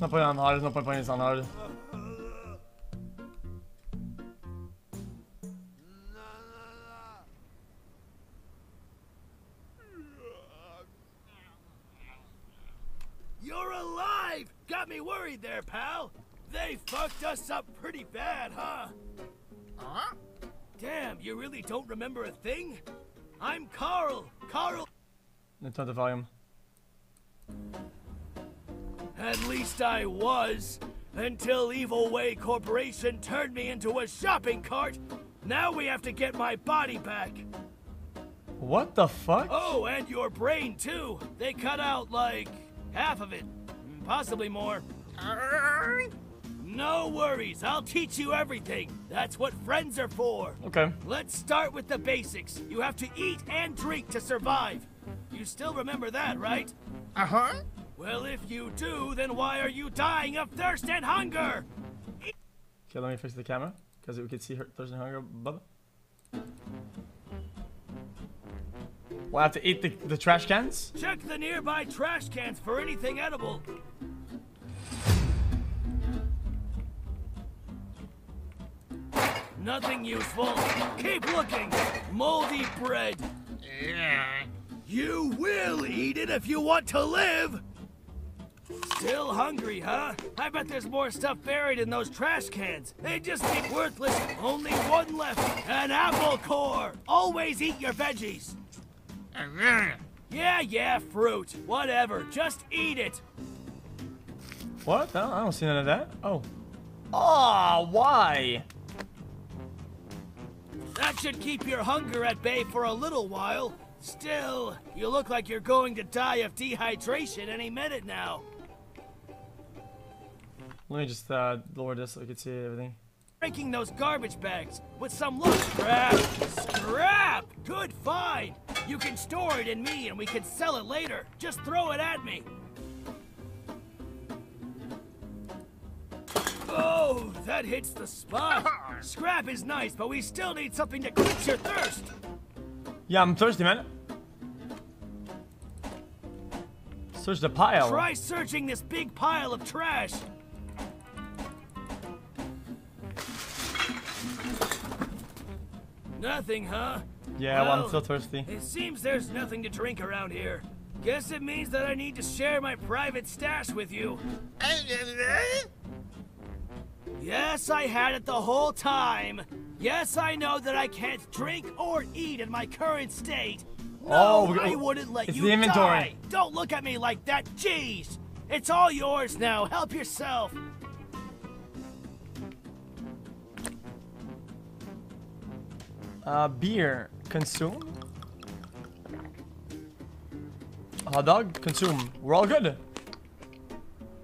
No point on hard, no point playing this on hard. You're alive! Got me worried there, pal! They fucked us up pretty bad, huh? Huh? Damn, you really don't remember a thing? I'm Carl! Carl! Let's turn the volume. At least I was, until Evil Way Corporation turned me into a shopping cart. Now we have to get my body back. What the fuck? Oh, and your brain too. They cut out like half of it, possibly more. No worries, I'll teach you everything. That's what friends are for. Okay. Let's start with the basics. You have to eat and drink to survive. You still remember that, right? Uh-huh. Well, if you do, then why are you dying of thirst and hunger? Okay, let me fix the camera, because we could see her thirst and hunger, Bubba. We'll have to eat the trash cans? Check the nearby trash cans for anything edible. Nothing useful. Keep looking. Moldy bread. Yeah. You will eat it if you want to live! Still hungry, huh? I bet there's more stuff buried in those trash cans. They just be worthless. Only one left. An apple core! Always eat your veggies. Yeah, fruit. Whatever. Just eat it. What? I don't see none of that. Oh. Oh, why? That should keep your hunger at bay for a little while. Still, you look like you're going to die of dehydration any minute now. Let me just lower this so I can see everything. Breaking those garbage bags with some look. Scrap! Good find! You can store it in me and we can sell it later. Just throw it at me. Oh, that hits the spot. Scrap is nice, but we still need something to quench your thirst. Yeah, I'm thirsty, man. Search the pile. Try searching this big pile of trash. Nothing, huh? Yeah, well, I'm still thirsty. It seems there's nothing to drink around here. Guess it means that I need to share my private stash with you. Yes, I had it the whole time. Yes, I know that I can't drink or eat in my current state. No, I wouldn't let you die. Don't look at me like that. Jeez. It's all yours now. Help yourself. Beer. Consume. Hot dog. Consume. We're all good.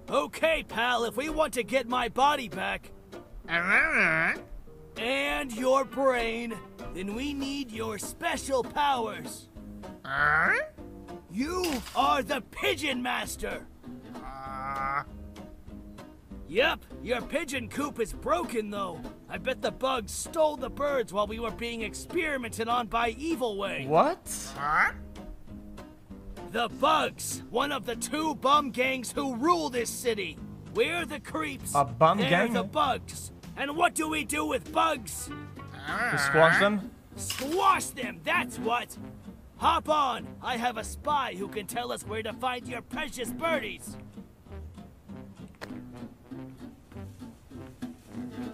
Okay, pal. If we want to get my body back... and your brain, then we need your special powers. You are the Pigeon Master. Yep, your pigeon coop is broken though. I bet the bugs stole the birds while we were being experimented on by Evil Way. What? The bugs, one of the two bum gangs who rule this city. We're the creeps. A bum gang? They're the bugs. And what do we do with bugs? You squash them? Squash them, that's what! Hop on! I have a spy who can tell us where to find your precious birdies!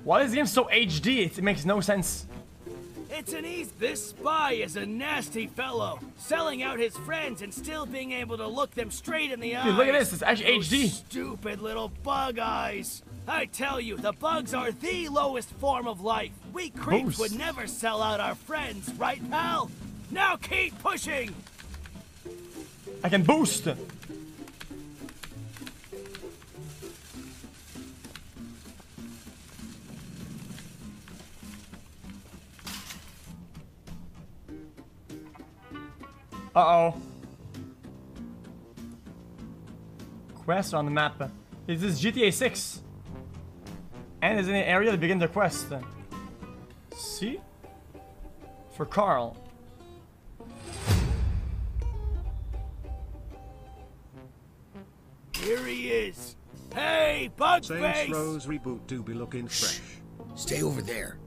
Why is the game so HD? It makes no sense. It's an easy... This spy is a nasty fellow, selling out his friends and still being able to look them straight in the eyes. Dude, look at this, it's actually HD. Stupid little bug eyes. I tell you, the bugs are the lowest form of life. We creeps would never sell out our friends, right, pal? Now keep pushing! I can boost! Uh-oh. Quest on the map. Is this GTA 6? And is in an area to begin the quest. See? For Carl. Here he is. Hey, Bugface! Saints Rose reboot do be looking fresh. Stay over there.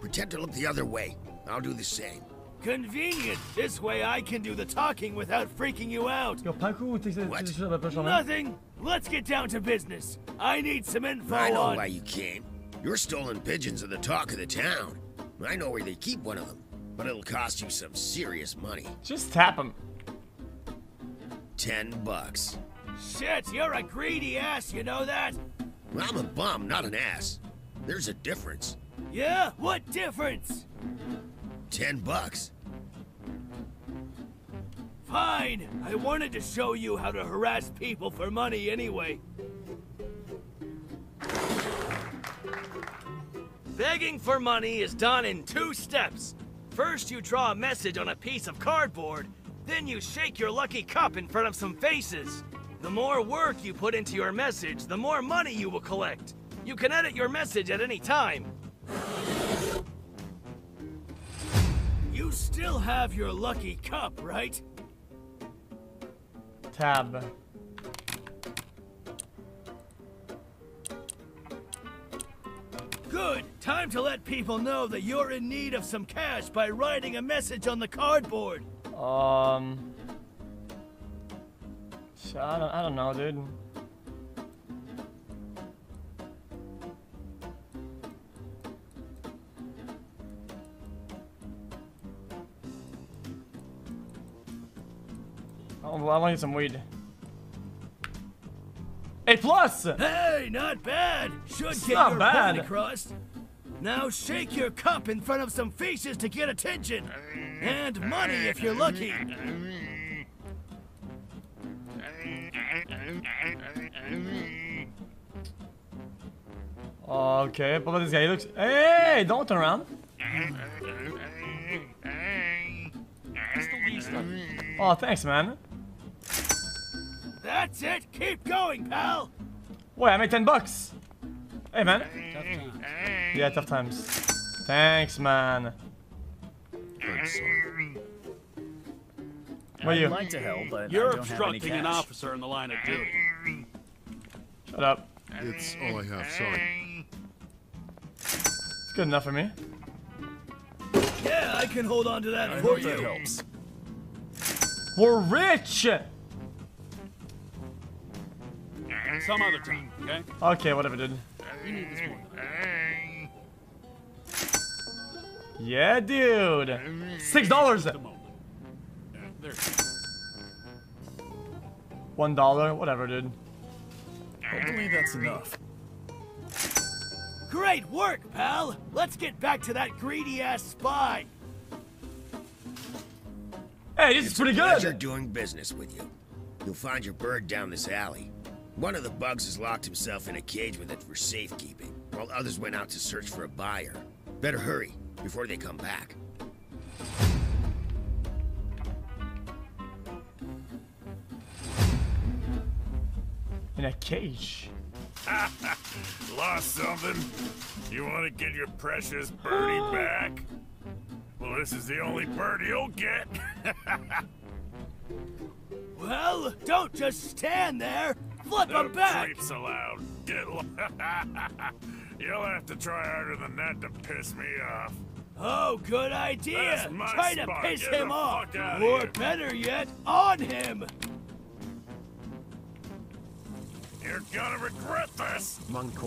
Pretend to look the other way. I'll do the same. Convenient. This way I can do the talking without freaking you out. What? Nothing. Let's get down to business. I need some info on... I know why you came. Your stolen pigeons are the talk of the town. I know where they keep one of them, but it'll cost you some serious money. Just tap them. $10. Shit, you're a greedy ass, you know that? I'm a bum, not an ass. There's a difference. Yeah? What difference? $10. Fine. I wanted to show you how to harass people for money anyway. Begging for money is done in 2 steps. First, you draw a message on a piece of cardboard. Then you shake your lucky cup in front of some faces. The more work you put into your message, the more money you will collect. You can edit your message at any time. You still have your lucky cup, right? Tab. Good. Time to let people know that you're in need of some cash by writing a message on the cardboard. I don't know, dude. Oh, well, I want to get some weed. A+! Hey, not bad! Should it's get not your bad. Point across. Now shake your cup in front of some faces to get attention. And money if you're lucky. Okay, but this guy looks... Hey, don't turn around. Oh, thanks, man. That's it. Keep going, pal. Wait, I made $10. Hey, man. Tough times. Yeah, tough times. Thanks, man. I'd like to help, but you're obstructing an officer in the line of duty. Shut up. It's all I have. Sorry. It's good enough for me. Yeah, I can hold on to that for you. That helps. We're rich. Some other time, okay? Okay, whatever, dude. You need this one. Yeah, dude. $6. $1, whatever, dude. Hopefully that's enough. Great work, pal. Let's get back to that greedy ass spy. Hey, this is pretty good. It's a pleasure doing business with you. You'll find your bird down this alley. One of the bugs has locked himself in a cage with it for safekeeping, while others went out to search for a buyer. Better hurry before they come back. In a cage. Lost something? You want to get your precious birdie back? Well, this is the only birdie you'll get. Well, don't just stand there. Flip him back. Creeps allowed. You'll have to try harder than that to piss me off. Oh, good idea. Try to piss him off, or better yet, on him. You're gonna regret this! Monkor.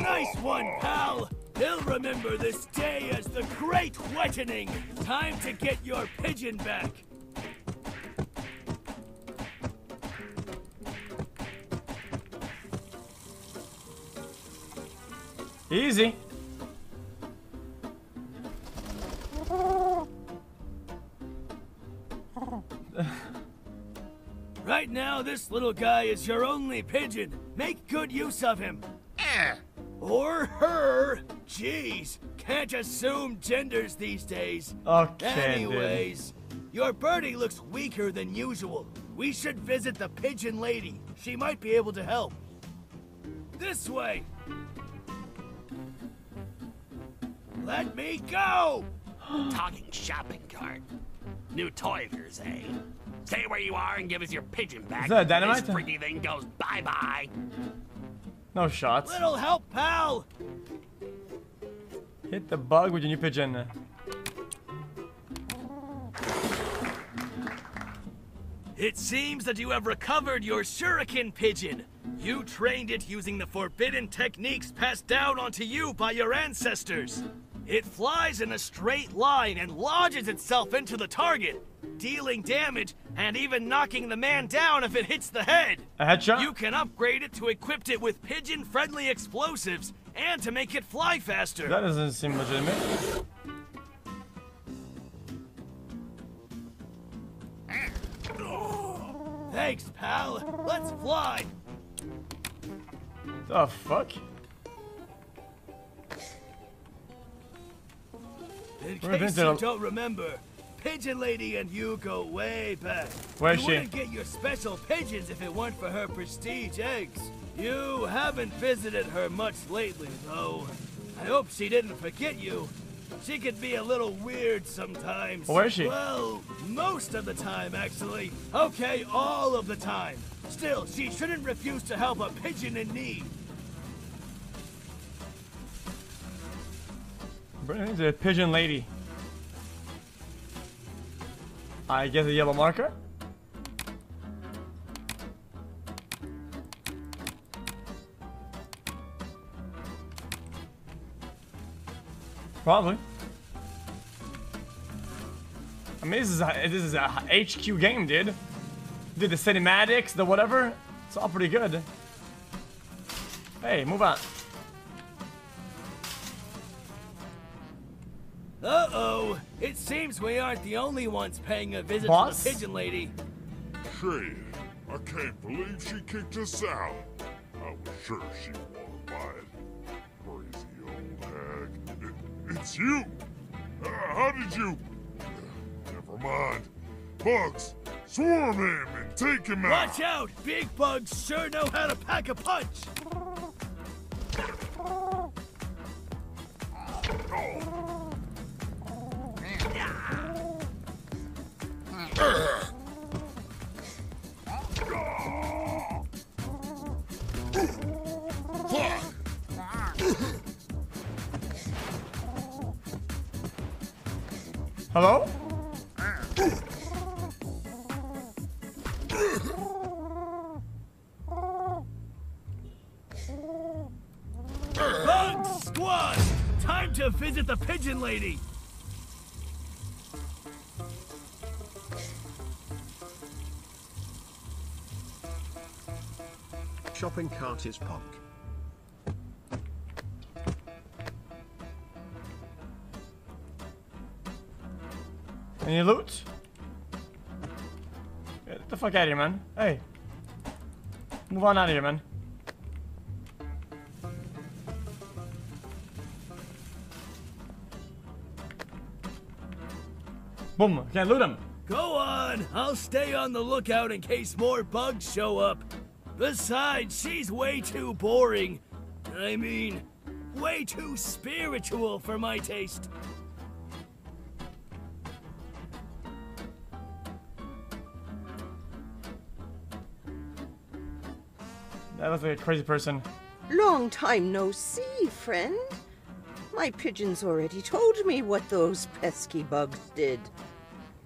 Nice one, pal! He'll remember this day as the Great Wettening! Time to get your pigeon back! Easy! Right now, this little guy is your only pigeon. Make good use of him. Or her. Jeez, can't assume genders these days. Okay, anyways, dude. Your birdie looks weaker than usual. We should visit the pigeon lady. She might be able to help. This way. Let me go. Talking shopping cart. New toy of yours, eh? Stay where you are and give us your pigeon back. Is that dynamite? This freaky thing goes bye-bye. No shots. Little help, pal. Hit the bug with your new pigeon. It seems that you have recovered your shuriken pigeon. You trained it using the forbidden techniques passed down onto you by your ancestors. It flies in a straight line and lodges itself into the target, dealing damage and even knocking the man down if it hits the head. A headshot? You can upgrade it to equip it with pigeon-friendly explosives and to make it fly faster. That doesn't seem legitimate. Thanks, pal. Let's fly. The fuck? In case you don't remember, Pigeon Lady and you go way back. Where is she? You wouldn't get your special pigeons if it weren't for her prestige eggs. You haven't visited her much lately, though. I hope she didn't forget you. She can be a little weird sometimes. Where is she? Well, most of the time, actually. Okay, all of the time. Still, she shouldn't refuse to help a pigeon in need. Brings a pigeon lady. I get the yellow marker. Probably. I mean, this is a HQ game, dude. Did the cinematics, the whatever, it's all pretty good. Hey, move on. Uh-oh, it seems we aren't the only ones paying a visit to the pigeon lady. Shit, I can't believe she kicked us out. I was sure she'd want to buy it. Crazy old hag. It's you! How did you... Never mind. Bugs, swarm him and take him out! Watch out! Big bugs sure know how to pack a punch! Oh. Hello? Bug squad! Time to visit the pigeon lady! Shopping cart is popped. Any loot? Get the fuck out of here, man. Hey. Move on out of here, man. Boom. Can't loot him. Go on. I'll stay on the lookout in case more bugs show up. Besides, she's way too boring. I mean, way too spiritual for my taste. That looks like a crazy person. Long time no see, friend. My pigeons already told me what those pesky bugs did.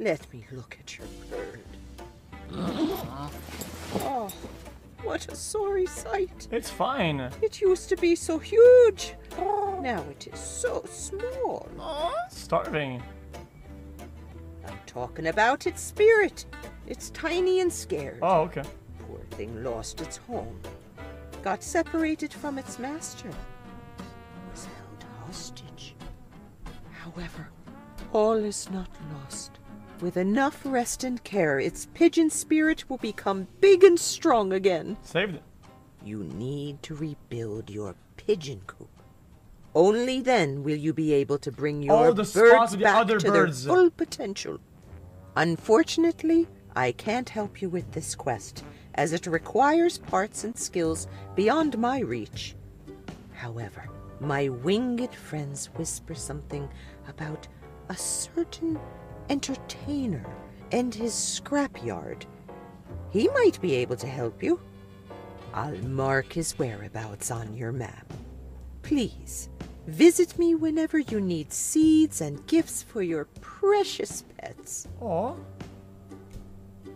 Let me look at your bird. Oh. What a sorry sight. It's fine. It used to be so huge. Now it is so small. Starving. I'm talking about its spirit. It's tiny and scared. Oh, okay. Poor thing lost its home. Got separated from its master. Was held hostage. However, all is not lost. With enough rest and care, its pigeon spirit will become big and strong again. Saved it. You need to rebuild your pigeon coop. Only then will you be able to bring your birds back to their full potential. Unfortunately, I can't help you with this quest, as it requires parts and skills beyond my reach. However, my winged friends whisper something about a certain entertainer and his scrapyard. He might be able to help you. I'll mark his whereabouts on your map. Please, visit me whenever you need seeds and gifts for your precious pets. Aw.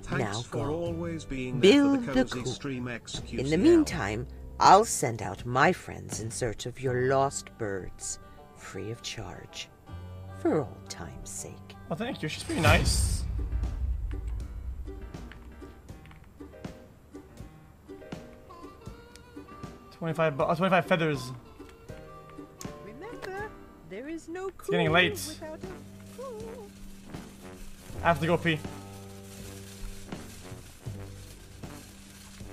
Thanks now for always being build there for the extreme XQCL. In the meantime, I'll send out my friends in search of your lost birds, free of charge, for old time's sake. Well, thank you. She's pretty nice. $25 feathers. Remember, there is no cool. It's getting late. Cool. I have to go pee.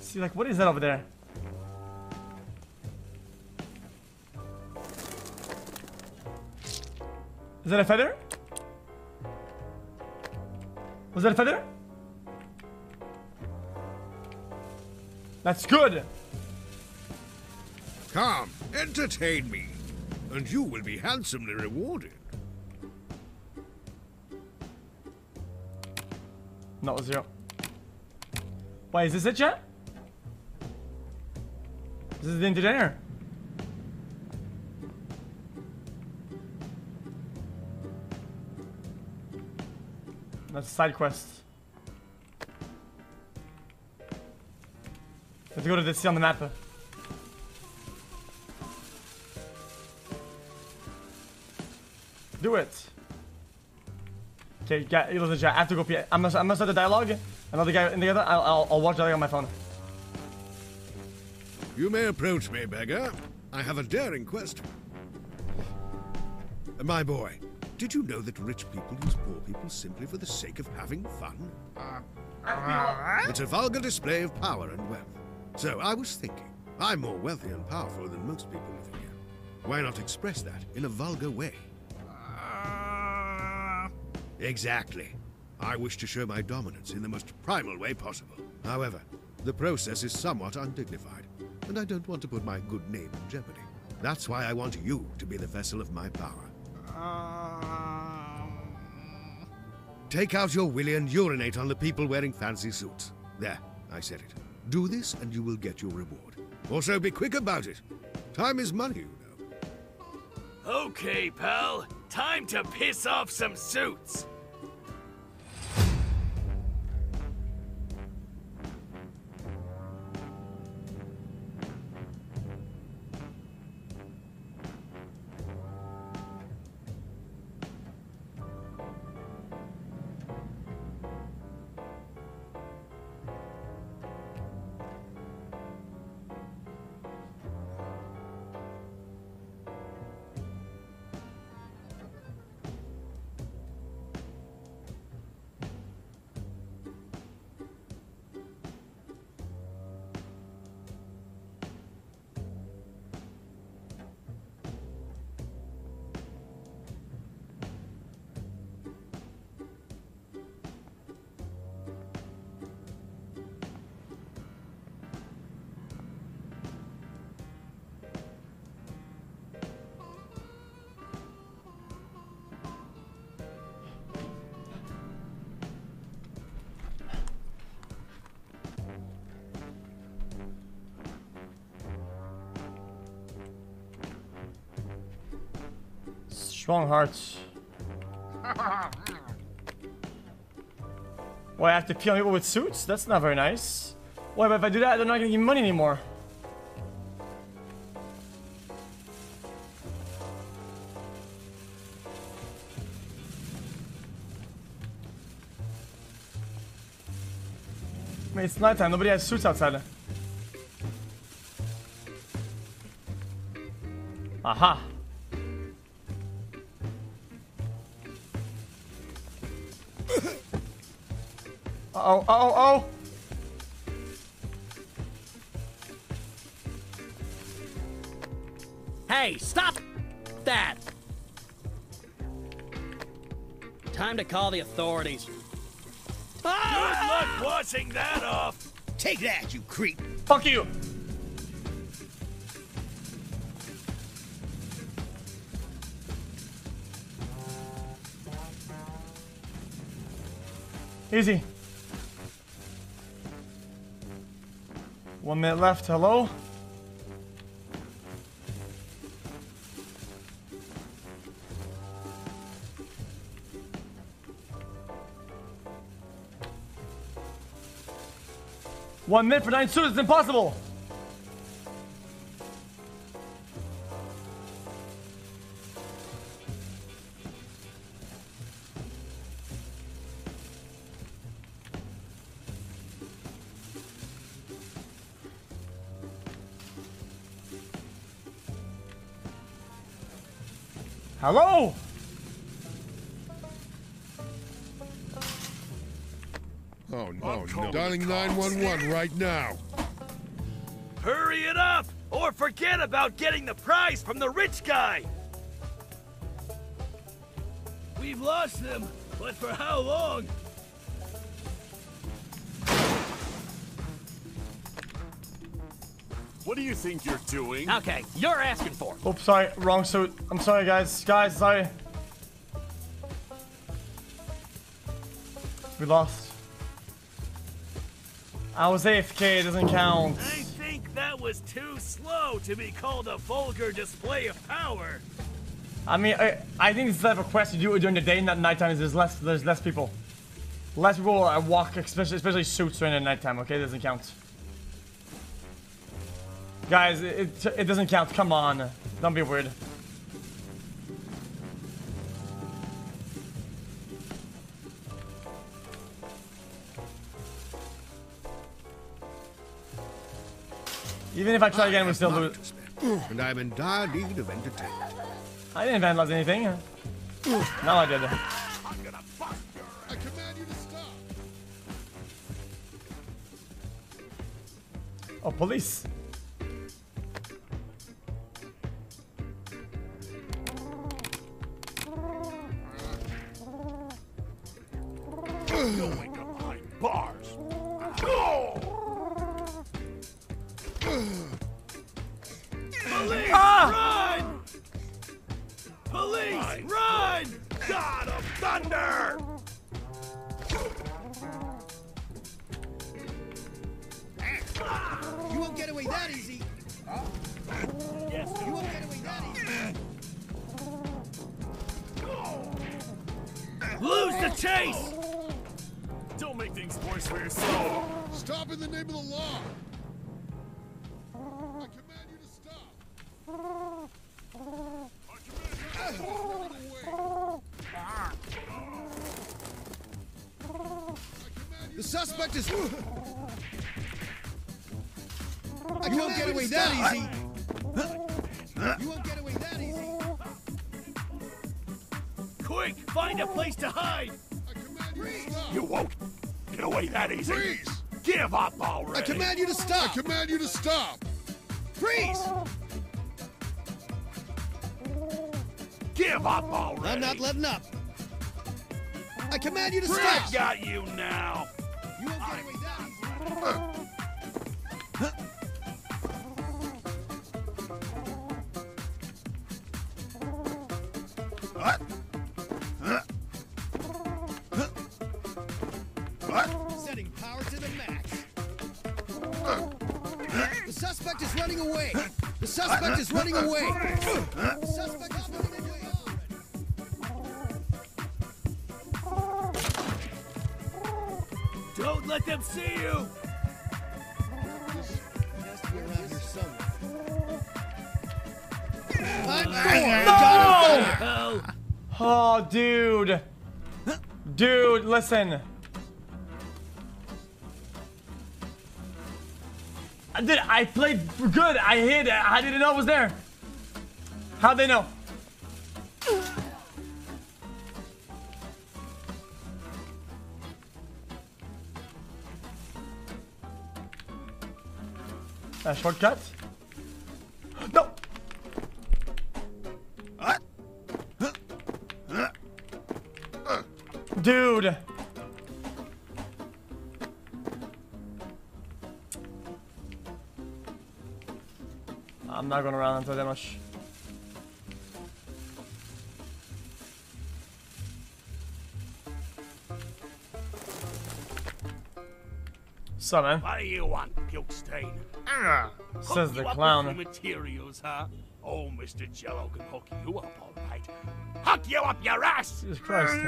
See, like, what is that over there? Is that a feather? Was that a feather? That's good. Come, entertain me, and you will be handsomely rewarded. Not zero. Why is this it, chat? This is the entertainer. That's a side quest. Let's go to the sea on the map. Do it. Okay, guys, listen, I have to go pee. I'm gonna start the dialogue. Another guy in the other. I'll watch the dialogue on my phone. You may approach me, beggar. I have a daring question. My boy, did you know that rich people use poor people simply for the sake of having fun? It's a vulgar display of power and wealth. So I was thinking, I'm more wealthy and powerful than most people living here. Why not express that in a vulgar way? Exactly. I wish to show my dominance in the most primal way possible. However, the process is somewhat undignified, and I don't want to put my good name in jeopardy. That's why I want you to be the vessel of my power. Take out your willy and urinate on the people wearing fancy suits. There, I said it. Do this and you will get your reward. Also, be quick about it. Time is money, you know. Okay, pal. Time to piss off some suits. Strong hearts. Well, I have to pee on people with suits? That's not very nice. Why, but if I do that, they're not gonna give me money anymore. I mean, it's nighttime. Nobody has suits outside. Aha. Oh, oh, oh! Hey, stop that! Time to call the authorities. Ah! Good luck washing that off! Take that, you creep! Fuck you! Easy. 1 minute left. Hello? One minute for 9 students. It's impossible. Hello? Oh no, no. Dialing 911 right now. Hurry it up, or forget about getting the prize from the rich guy. We've lost them, but for how long? What do you think you're doing? Okay, you're asking for. Oops, sorry, wrong suit. I'm sorry, guys. Guys, sorry. We lost. I was AFK, it doesn't count. I think that was too slow to be called a vulgar display of power. I mean, I think this type of quest you do it during the day and not nighttime. There's less people. Less people will walk, especially suits during the nighttime, okay? It doesn't count. Guys, it doesn't count. Come on. Don't be weird. Even if I try again, we still lose. And I'm in dire need of entertainment. I didn't vandalize anything. No, I did. I'm gonna bust your ass. I command you to stop. Oh, police. Going behind bars. Oh! Police, ah! Run! Police, run! God of thunder! You won't get away that easy. Huh? Yes, you won't get away that easy. Lose the chase! Don't make things worse for yourself. Stop in the name of the law. I command you to stop. I command you to run away. The suspect is. You won't get away that easy. You won't get away that easy. Quick, find a place to hide. You won't get away that easy. Freeze! Give up already! I command you to stop! I command you to stop! Freeze! Give up already! I'm not letting up! I command you to stop! I got you now! You won't get away that easy! Don't let them see you. No! Oh, dude. Dude, listen. I played good. I hid. I didn't know it was there. How'd they know? A shortcut? No. Dude. I'm not going around until that much. Summer. What do you want, Pukestein? Says the clown. Materials, huh? Oh, Mr. Jello can hook you up, all right. Hook you up your ass! Jesus Christ.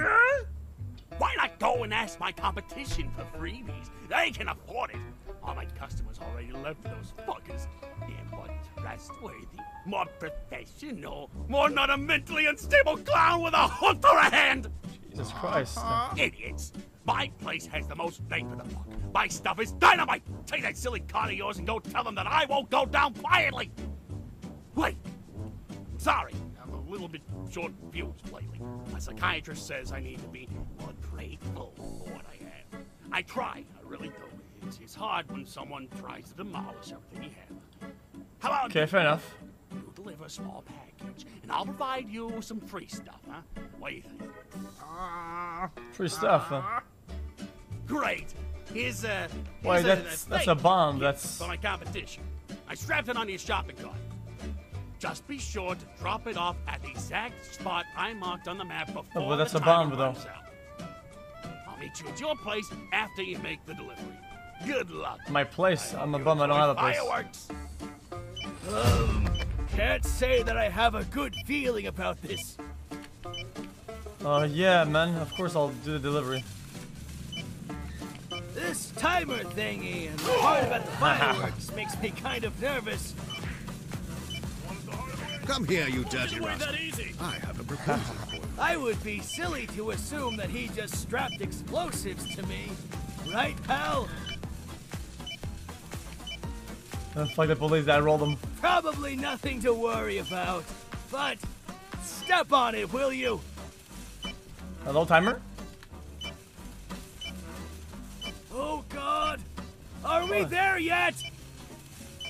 Why not go and ask my competition for freebies? They can afford it. All my customers already left those fuckers. They're more trustworthy, more professional, more not a mentally unstable clown with a hook for a hand. Jesus Christ. Idiots. My place has the most bang for the buck. My stuff is dynamite. Take that silly con of yours and go tell them that I won't go down quietly. Wait. Sorry. I'm a little bit short-fused lately. My psychiatrist says I need to be more grateful for what I have. I try. I really do. It's hard when someone tries to demolish everything you have. How about okay, fair enough. You deliver a small package, and I'll provide you some free stuff, huh? What do you think? Free stuff, huh? Great. Here's a... Wait, that's a bomb. That's... For my competition. I strapped it on your shopping cart. Just be sure to drop it off at the exact spot I marked on the map before the but that's a bomb, though. I'll meet you at your place after you make the delivery. Good luck. My place? I'm a bum, I don't have a place. Fireworks. Can't say that I have a good feeling about this. Yeah, man. Of course I'll do the delivery. This timer thingy and the part about the fireworks makes me kind of nervous. Come here, you dirty rascal. I have a proposal for you. I would be silly to assume that he just strapped explosives to me. Right, pal? That's like the police that rolled them. Probably nothing to worry about, but step on it, will you? Hello, timer? Oh, God. Are we there yet?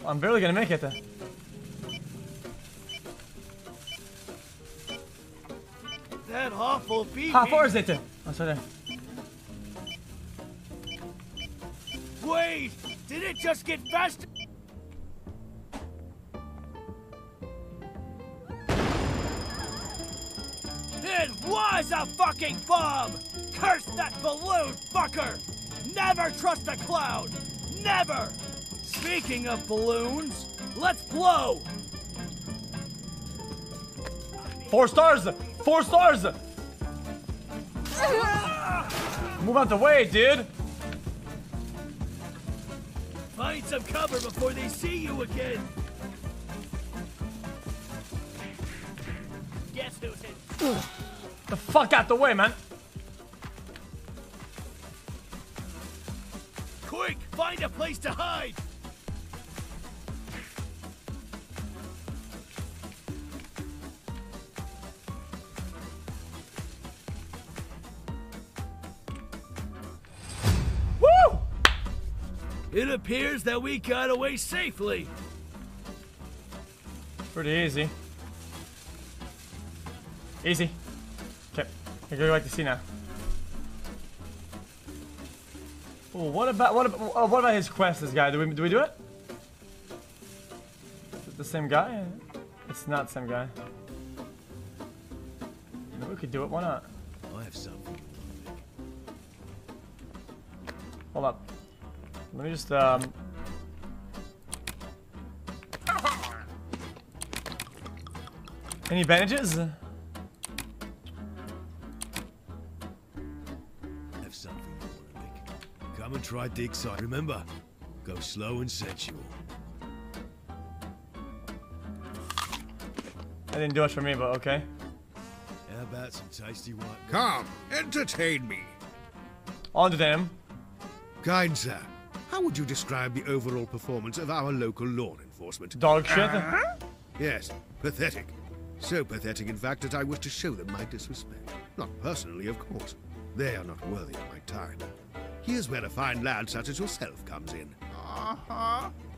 I'm barely gonna make it there. That awful beat. How far is it? I'm sorry. Wait! Did it just get faster? It was a fucking bomb! Curse that balloon fucker! Never trust a clown! Never! Speaking of balloons, let's blow! 4 stars! 4 stars! Move out the way, dude! Find some cover before they see you again! Guess who's hit? The fuck out the way, man! Quick, find a place to hide! Woo! It appears that we got away safely. Pretty easy. Easy. Okay. I go back to see now. Oh, what about his quest? This guy. Do we do it? Is it the same guy? It's not the same guy. No, we could do it. Why not? I have something. Hold up. Let me just Any bandages? And try dig side. Remember, go slow and sensual. I didn't do it for me, but okay. How about some tasty white? Come, entertain me. On to them. Kind sir, how would you describe the overall performance of our local law enforcement? Dog shit. Yes, pathetic. So pathetic, in fact, that I wish to show them my disrespect. Not personally, of course. They are not worthy of my time. Here's where a fine lad such as yourself comes in.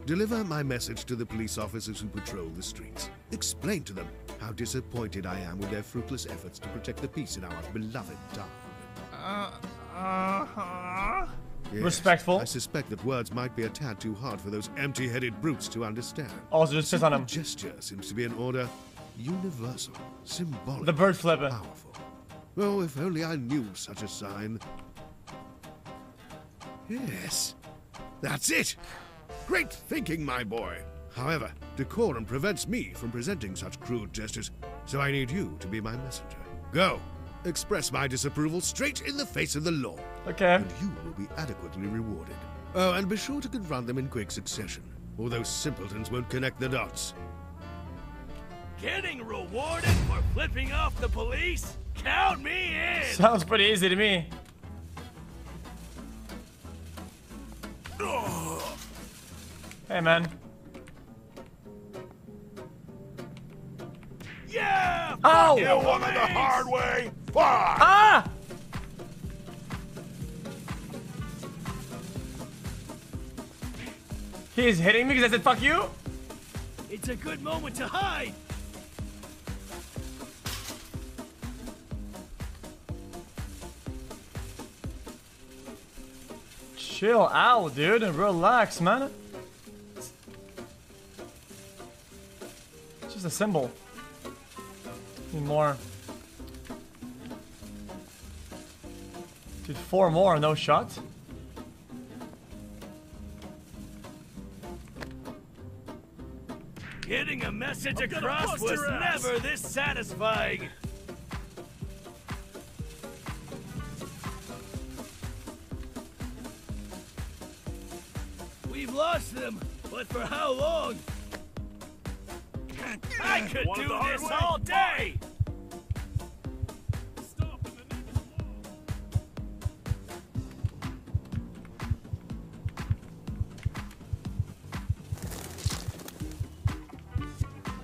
Deliver my message to the police officers who patrol the streets. Explain to them how disappointed I am with their fruitless efforts to protect the peace in our beloved town. Yes, respectful. I suspect that words might be a tad too hard for those empty-headed brutes to understand. Also, just sit on them. Gesture seems to be an order universal, symbolic, the bird flipper. Powerful. Oh, if only I knew such a sign. Yes. That's it! Great thinking, my boy. However, decorum prevents me from presenting such crude gestures, so I need you to be my messenger. Go! Express my disapproval straight in the face of the law. Okay. And you will be adequately rewarded. Oh, and be sure to confront them in quick succession, or those simpletons won't connect the dots. Getting rewarded for flipping off the police? Count me in! Sounds pretty easy to me. Hey, man. Yeah! Ow! You wanted the hard way? Why? Ah! He's hitting me because I said fuck you? It's a good moment to hide. Chill out, dude, and relax, man. It's just a symbol. Need more. Dude, 4 more, no shot. Getting a message across was never this satisfying. We've lost them, but for how long? I could do this all day. I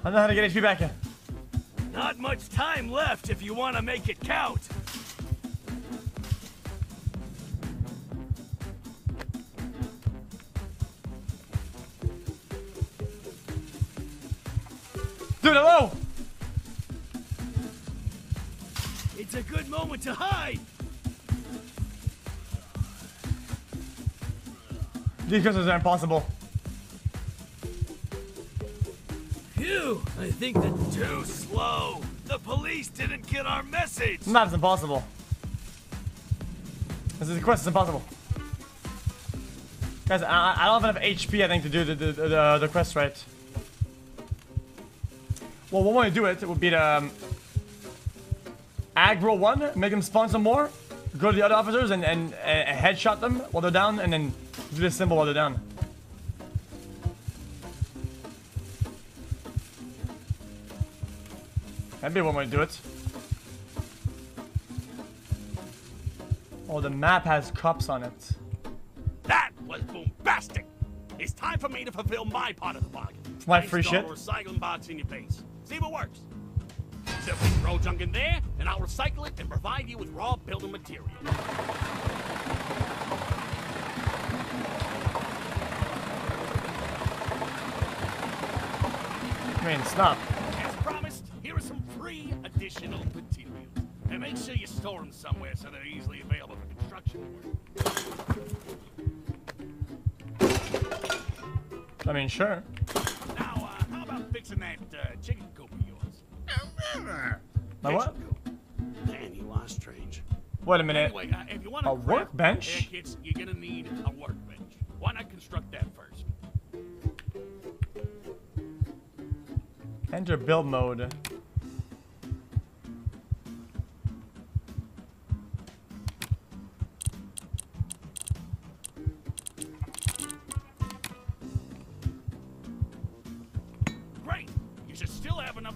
don't know how to get HP back in. Not much time left if you want to make it count. Dude, hello! It's a good moment to hide. These guys are impossible. I think that's too slow. The police didn't get our message. Not as impossible. This is a quest. It's impossible. Guys, I don't have enough HP, I think, to do the quest right. Well, one way to do it would be to aggro one, make them spawn some more, go to the other officers and headshot them while they're down, and then do this symbol while they're down. That'd be one way to do it. Oh, the map has cops on it. That was bombastic. It's time for me to fulfill my part of the bargain. It's my free shit. I'll recycling box in your face. See what works. Simply throw junk in there, and I'll recycle it and provide you with raw building material. I mean, stop. Additional materials, and make sure you store them somewhere so they're easily available for construction work. I mean, sure. Now, how about fixing that chicken coop of yours? My what? Man, he lost range. Wait a minute. Anyway, if you want a workbench, kids, you're gonna need a workbench. Why not construct that first? Enter build mode.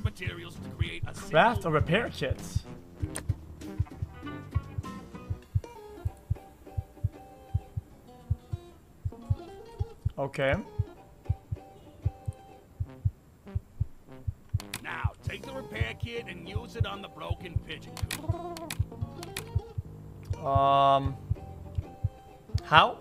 Materials to create a craft or repair kit. Okay. Now take the repair kit and use it on the broken pigeon coop. How?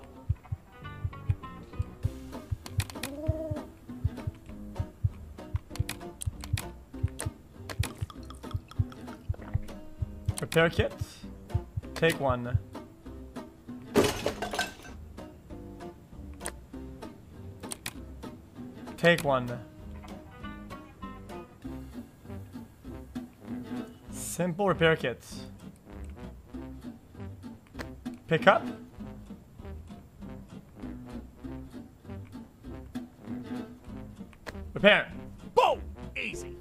Repair kit? Take one. Take one. Simple repair kit. Pick up? Repair. Boom! Easy.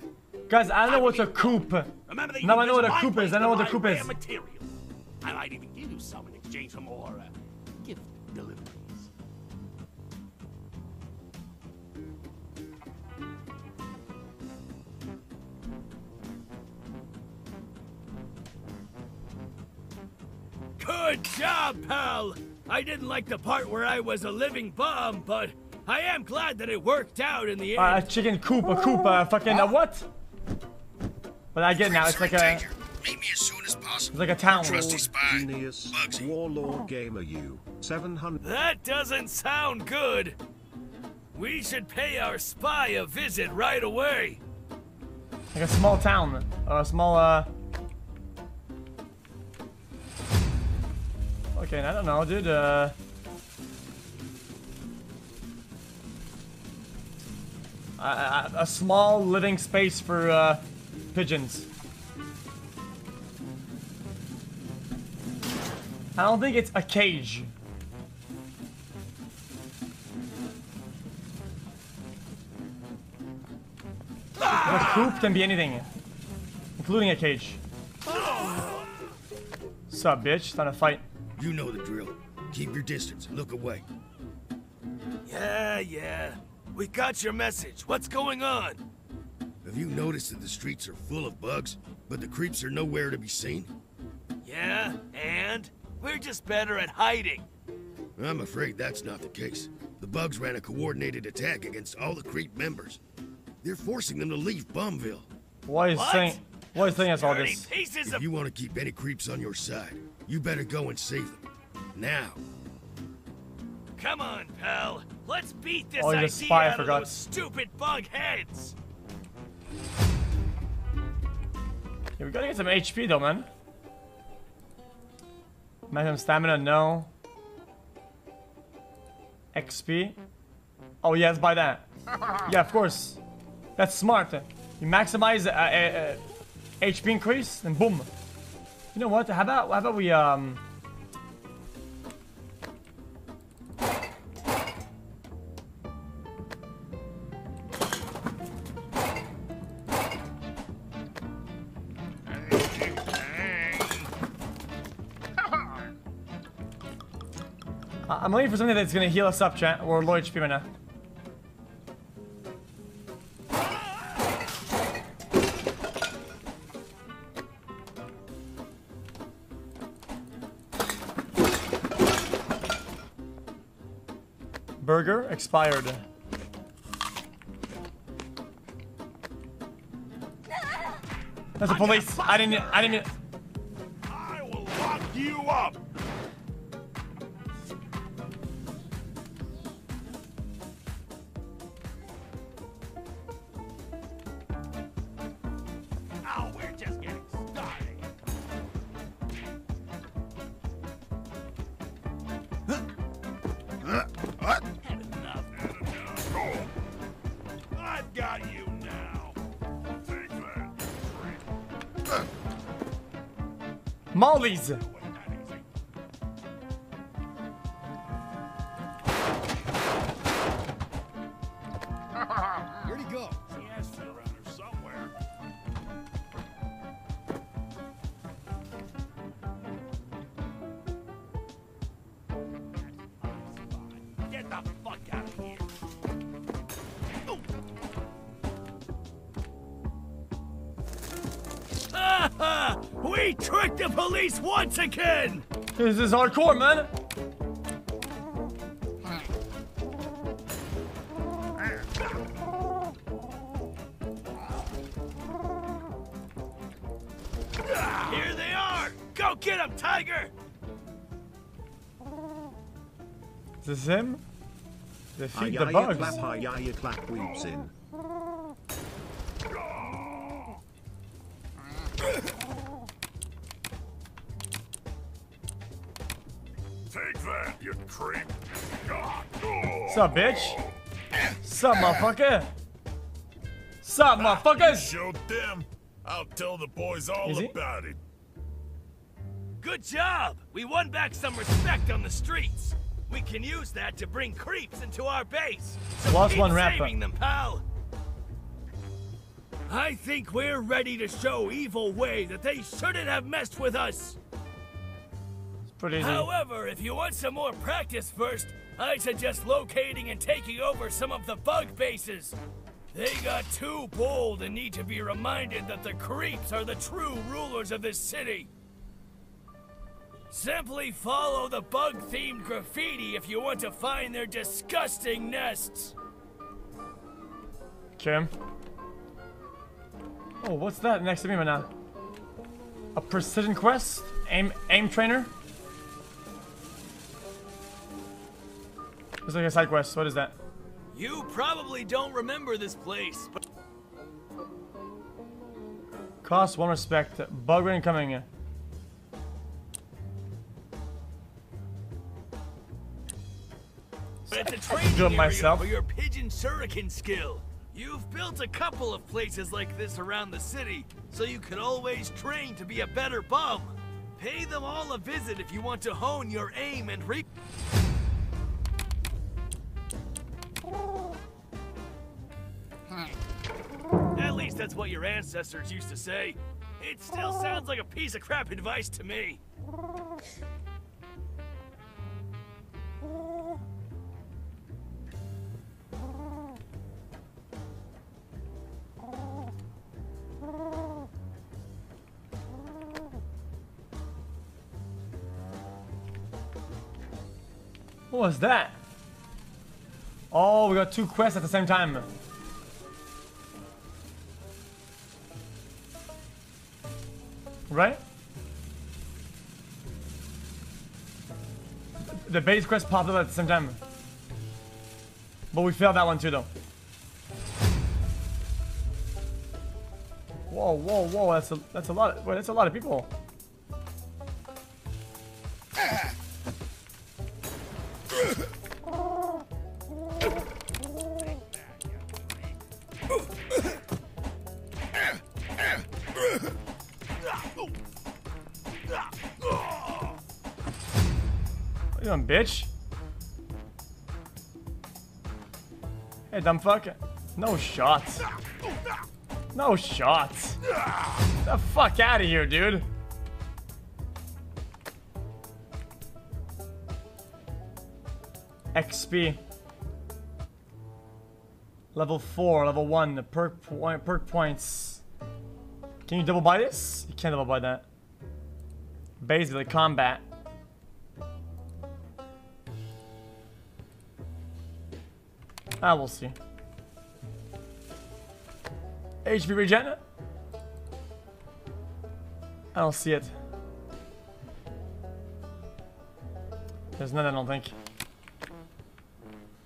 Guys, I don't know what's a coupe. Now I know what a coupe is. I know what a coupe is. I might even give you some in exchange for more gift deliveries. Good job, pal. I didn't like the part where I was a living bomb, but I am glad that it worked out in the end. A chicken coop, a coop, a fucking a what? But I get now. It's like a. Meet me as soon as possible. It's like a town. Trusty spy. Warlord gamer, you 700. That doesn't sound good. We should pay our spy a visit right away. Like a small town, a small. Okay, I don't know, dude. A small living space for pigeons. I don't think it's a cage. Ah! A coop can be anything, including a cage. Sup, bitch? Time to fight. You know the drill. Keep your distance. Look away. Yeah, yeah. We got your message. What's going on? Have you noticed that the streets are full of bugs, but the creeps are nowhere to be seen? Yeah, and? We're just better at hiding. I'm afraid that's not the case. The bugs ran a coordinated attack against all the creep members. They're forcing them to leave Bumville. What is saying is all this? If you want to keep any creeps on your side, you better go and save them. Now. Come on, pal. Let's beat this idea out of those stupid bug heads. Yeah, we gotta get some HP though, man. Maximum stamina, no. XP. Oh yeah, let's buy that. Yeah, of course. That's smart. You maximize HP increase, and boom. You know what? How about we I'm looking for something that's gonna heal us up, chat. We're low HP right now. Burger expired. That's the police. I didn't. I will lock you up. Mollies! Where'd he go? She has to run her somewhere. Get the fuck out of here. Oh. Ha ha! We tricked the police once again! This is hardcore, man! Here they are! Go get him, Tiger! Is this him? They feed the bugs. Clap weeps in. Sup, bitch? Sup, motherfucker? Sup, motherfuckers? Show them. I'll tell the boys all about it. Good job. We won back some respect on the streets. We can use that to bring creeps into our base. So lost one, saving them, pal. I think we're ready to show Evil Way that they shouldn't have messed with us. It's pretty easy. However, if you want some more practice first, I suggest locating and taking over some of the bug bases. They got too bold and need to be reminded that the creeps are the true rulers of this city. Simply follow the bug-themed graffiti if you want to find their disgusting nests. Okay. Oh, what's that next to me right now? A precision quest? Aim trainer? It's like a side quest. What is that? You probably don't remember this place, but cost one respect. Bug rain coming. But it's a training area for your pigeon shuriken skill. You've built a couple of places like this around the city, so you can always train to be a better bum. Pay them all a visit if you want to hone your aim and re... At least that's what your ancestors used to say. It still sounds like a piece of crap advice to me. What was that? Oh, we got two quests at the same time. Right? The base quest popped up at the same time. But we failed that one too, though. Whoa, whoa, whoa, that's a lot of, wait, that's a lot of people. Dumb bitch. Hey, dumb fuck. No shots. No shots. Get the fuck out of here, dude. XP. Level 4, level 1. The perk points. Can you double buy this? You can't double buy that. Basically, combat. Ah, we'll see. HP regen? I don't see it. There's none, I don't think.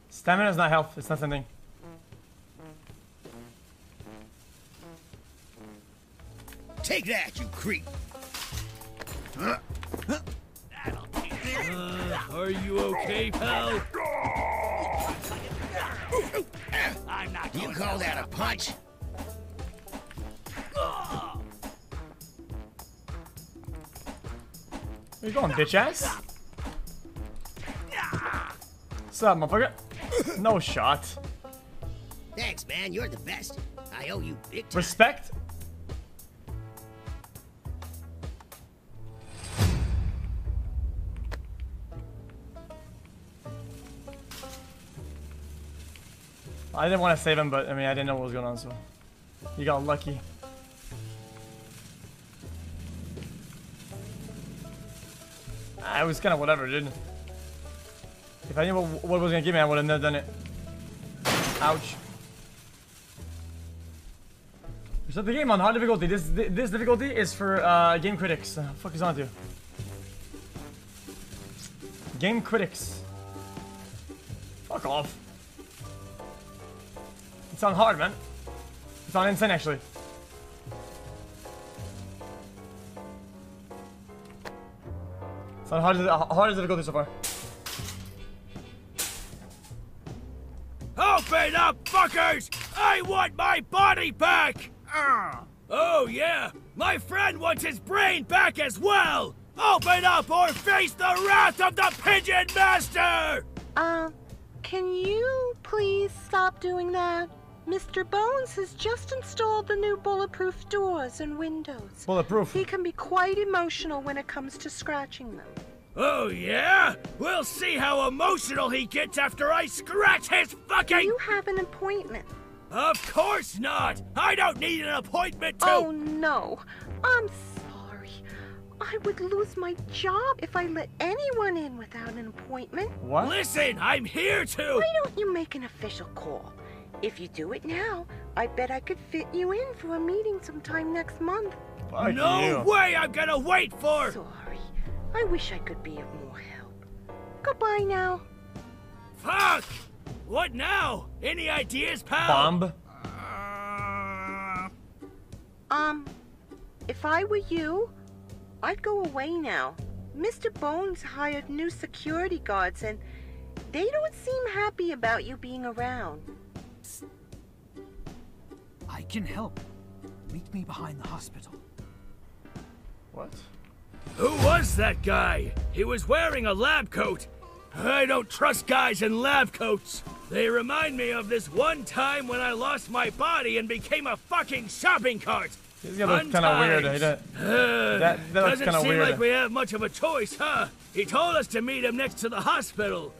Stamina is not health, it's not something. Take that, you creep! Are you okay, pal? I'm not going. You call that a punch? Where you going, bitch ass? What's up, motherfucker? No shot. Thanks, man. You're the best. I owe you big time. Respect? I didn't want to save him, but I mean, I didn't know what was going on, so you got lucky. I was kind of whatever, dude. If I knew what was going to give me, I would have never done it. Ouch. So the game on hard difficulty. This difficulty is for game critics. What the fuck is on to? Game critics. Fuck off. It's on hard, man. It's on insane, actually. It's on hardest difficulty so far. Open up, fuckers! I want my body back! Oh, yeah. My friend wants his brain back as well! Open up or face the wrath of the Pigeon Master! Can you please stop doing that? Mr. Bones has just installed the new bulletproof doors and windows. Bulletproof? He can be quite emotional when it comes to scratching them. Oh, yeah? We'll see how emotional he gets after I scratch his fucking... Do you have an appointment? Of course not! I don't need an appointment to... Oh, no. I'm sorry. I would lose my job if I let anyone in without an appointment. What? Listen, I'm here to... Why don't you make an official call? If you do it now, I bet I could fit you in for a meeting sometime next month. No way I'm gonna wait for... Sorry. I wish I could be of more help. Goodbye now. Fuck! What now? Any ideas, pal? Bomb? If I were you, I'd go away now. Mr. Bones hired new security guards and they don't seem happy about you being around. I can help. Meet me behind the hospital. What? Who was that guy? He was wearing a lab coat. I don't trust guys in lab coats. They remind me of this one time when I lost my body and became a fucking shopping cart. He's gonna look kind of weird. That looks kind of weird. Doesn't seem like we have much of a choice, huh? He told us to meet him next to the hospital.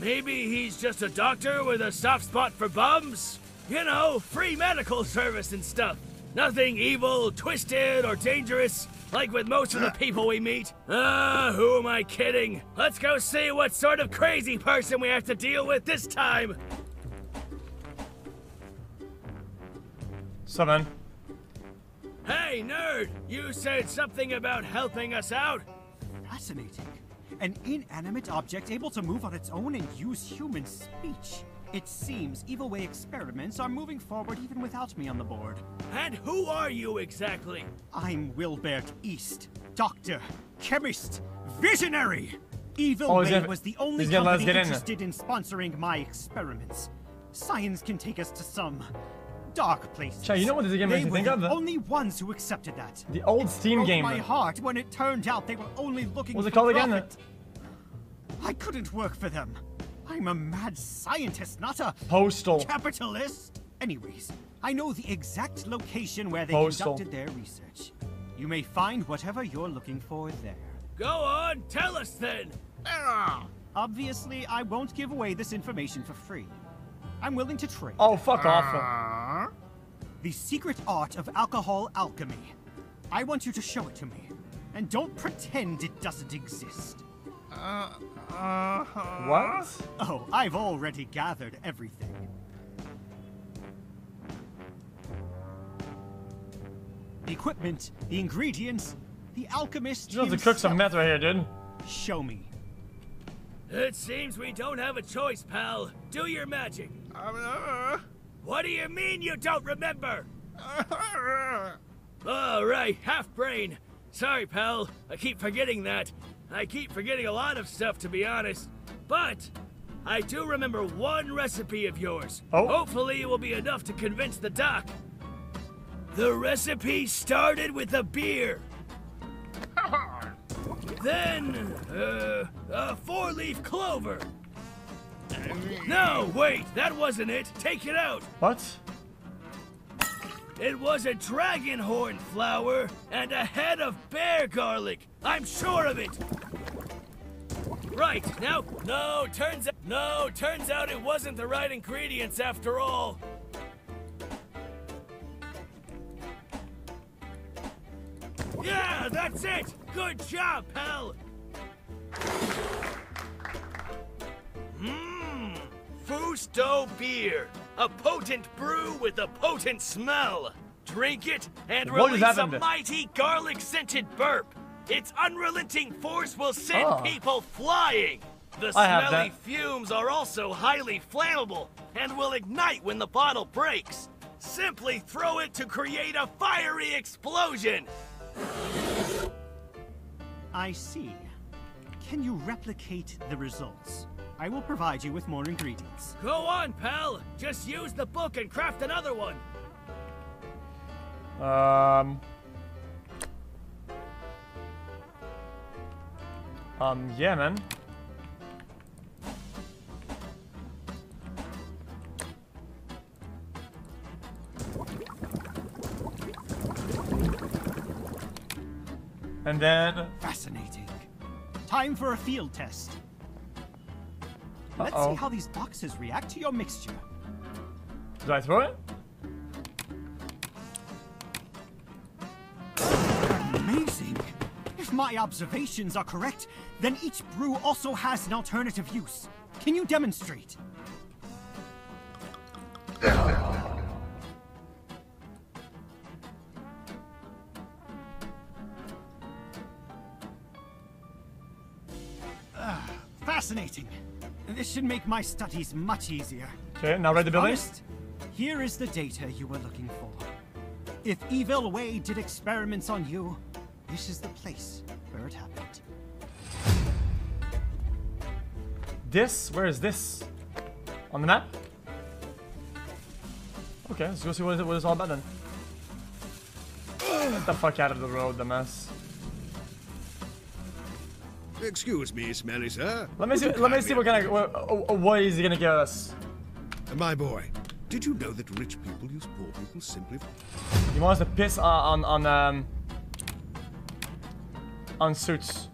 Maybe he's just a doctor with a soft spot for bums? You know, free medical service and stuff. Nothing evil, twisted, or dangerous. Like with most of the people we meet. Who am I kidding? Let's go see what sort of crazy person we have to deal with this time. Summon. Hey, nerd! You said something about helping us out? Fascinating. An inanimate object able to move on its own and use human speech. It seems Evil Way experiments are moving forward even without me on the board. And who are you exactly? I'm Wilbert East, doctor, chemist, visionary. Evil Way was the only company interested in sponsoring my experiments. Science can take us to some dark places. You know what this game makes me think of? They were the only ones who accepted that. The old Steam game. It broke my heart when it turned out they were only looking for profit. What was it called again? I couldn't work for them. I'm a mad scientist, not a postal capitalist. Anyways, I know the exact location where they conducted their research. You may find whatever you're looking for there. Go on, tell us then. Obviously, I won't give away this information for free. I'm willing to trade. Oh, fuck off. The secret art of alcohol alchemy. I want you to show it to me. And don't pretend it doesn't exist. What? Oh, I've already gathered everything. The equipment, the ingredients, the alchemist. You have to cook some meth right here, dude. Show me. It seems we don't have a choice, pal. Do your magic. What do you mean you don't remember? All right, half brain. Sorry, pal. I keep forgetting that. I keep forgetting a lot of stuff, to be honest, but I do remember one recipe of yours. Oh. Hopefully it will be enough to convince the doc. The recipe started with a beer. Then, a four-leaf clover. No, wait, that wasn't it. Take it out. What? It was a dragon horn flower and a head of bear garlic. I'm sure of it. Right, now, turns out it wasn't the right ingredients after all. Yeah, that's it. Good job, pal. Fusto beer. A potent brew with a potent smell. Drink it and release a mighty garlic-scented burp. Its unrelenting force will send people flying. The smelly fumes are also highly flammable and will ignite when the bottle breaks. Simply throw it to create a fiery explosion. I see. Can you replicate the results? I will provide you with more ingredients. Go on, pal! Just use the book and craft another one! Yeah, man. And then... Fascinating. Time for a field test. Uh-oh. Let's see how these boxes react to your mixture. Did I throw it? Amazing. If my observations are correct, then each brew also has an alternative use. Can you demonstrate? Fascinating. This should make my studies much easier. Okay, now read the building. Here is the data you were looking for. If Evil Way did experiments on you, this is the place where it happened. This? Where is this? On the map? Okay, let's go see what it's all about then. Get the fuck out of the road, the mess. Excuse me, smelly sir. Let me see what kind of what is he gonna give us? My boy, did you know that rich people use poor people simply? He wants to piss on suits.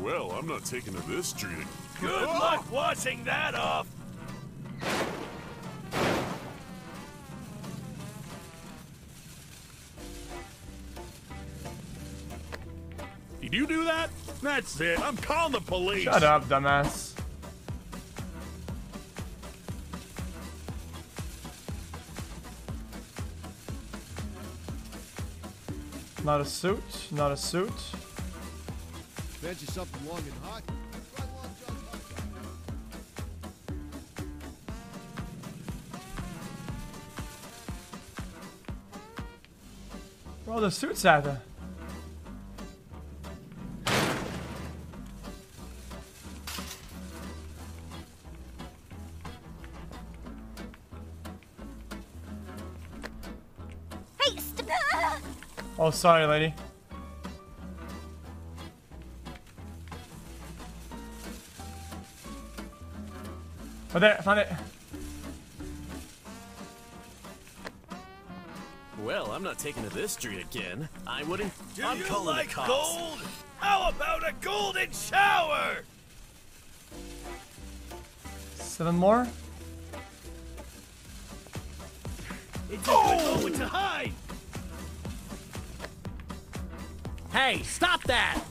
Well, I'm not taking to this treating. Good luck washing that off. Did you do that? That's it. I'm calling the police. Shut up, dumbass. Not a suit. Not a suit. Bet you something long and hot. Where are all the suits at? Oh, sorry, lady. Oh, there, I found it. Well, I'm not taking to this street again. I wouldn't. I'm calling the cops. Do you like gold? How about a golden shower? 7 more? It's a good moment to hide. Hey, stop that!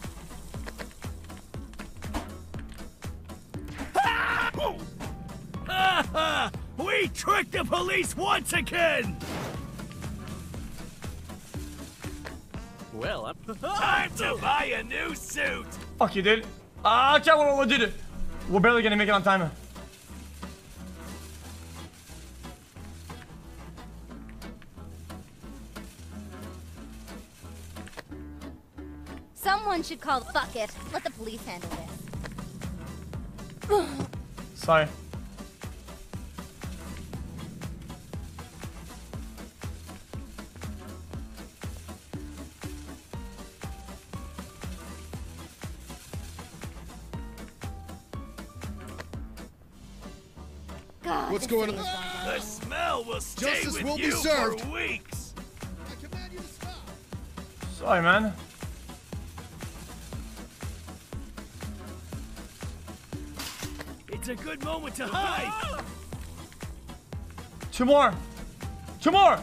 We tricked the police once again! Well, time to buy a new suit! Fuck you, dude. Dude, we're barely gonna make it on time. Someone should call. Fuck it. Let the police handle this. Sorry. God, what's going on? The smell will stay with you for weeks. I command you to stop. Sorry, man. A good moment to hide. 2 more. 2 more.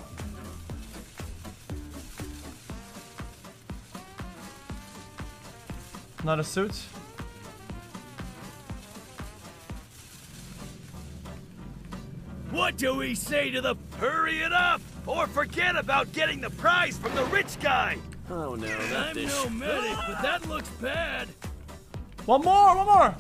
Not a suit. What do we say to the hurry it up or forget about getting the prize from the rich guy? Oh no, I'm no medic, but that looks bad. 1 more. 1 more.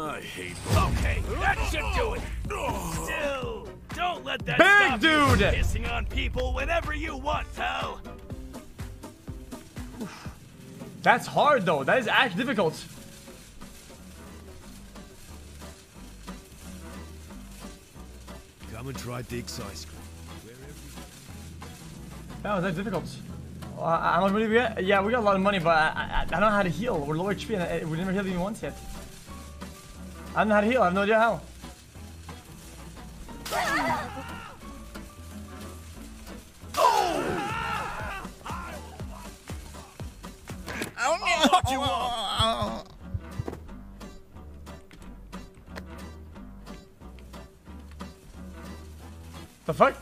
I hate them. Okay, that should do it. Still, don't let that stop you from pissing on people whenever you want, pal. That's hard, though. That is actually difficult. Come and try Dick's ice cream. Wherever you That was that difficult. I don't believe it. Yeah, we got a lot of money, but I don't know how to heal. We're low HP and we never healed even once yet. I don't know how to heal. I have no idea how. The fuck?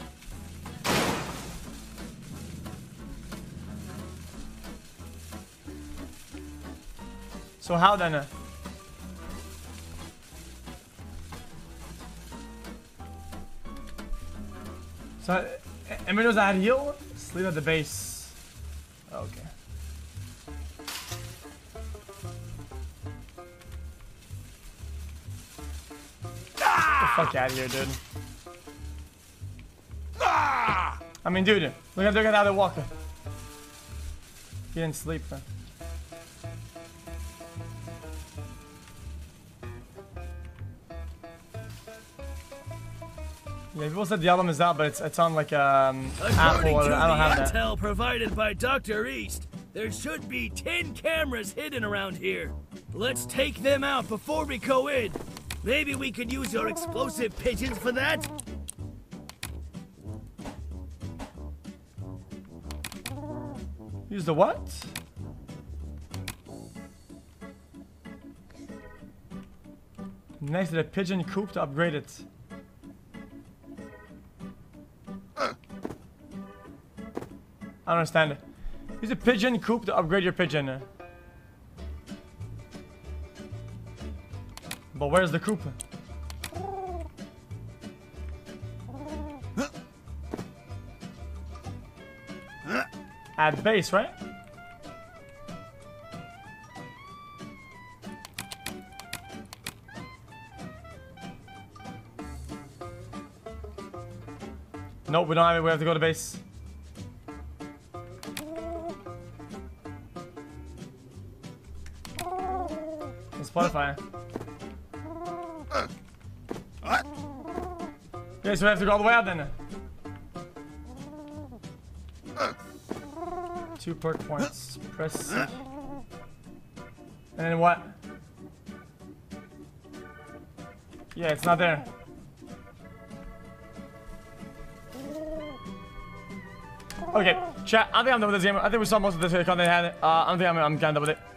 So how then? So Emma knows I had heal? Sleep at the base. Okay. Ah! Get the fuck out of here, dude. I mean, dude, look at how they walk. He didn't sleep, man. Yeah, people said the album is out, but it's on like Apple. Or, I don't have that. According to the intel provided by Dr. East, there should be 10 cameras hidden around here. Let's take them out before we go in. Maybe we could use your explosive pigeons for that. Use the what? Next to the pigeon coop to upgrade it. I don't understand. Use a pigeon coop to upgrade your pigeon. But where's the coop? At base, right? Nope, we don't have it. We have to go to base. It's Spotify. Okay, so we have to go all the way out then. 2 perk points. Press C. And then what? Yeah, it's not there. Okay, chat. I think I'm done with this game. I think we saw most of this content I had. I don't think I'm done with it.